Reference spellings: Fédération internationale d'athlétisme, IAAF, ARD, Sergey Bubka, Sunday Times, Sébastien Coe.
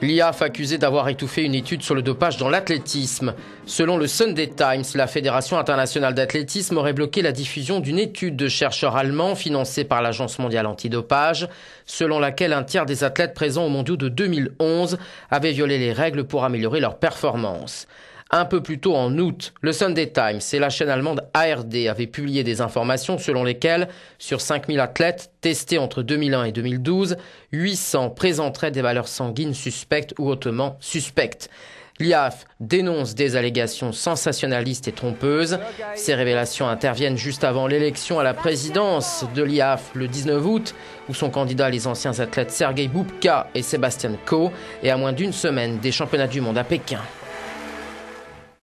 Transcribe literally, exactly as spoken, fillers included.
L'I A A F accusée d'avoir étouffé une étude sur le dopage dans l'athlétisme. Selon le Sunday Times, la Fédération internationale d'athlétisme aurait bloqué la diffusion d'une étude de chercheurs allemands financée par l'Agence mondiale antidopage, selon laquelle un tiers des athlètes présents aux mondiaux de deux mille onze avaient violé les règles pour améliorer leurs performances. Un peu plus tôt en août, le Sunday Times et la chaîne allemande A R D avaient publié des informations selon lesquelles, sur cinq mille athlètes testés entre deux mille un et deux mille douze, huit cents présenteraient des valeurs sanguines suspectes ou hautement suspectes. L'I A A F dénonce des allégations sensationnalistes et trompeuses. Ces révélations interviennent juste avant l'élection à la présidence de l'I A A F le dix-neuf août, où sont candidats les anciens athlètes Sergey Bubka et Sébastien Coe, et à moins d'une semaine des championnats du monde à Pékin.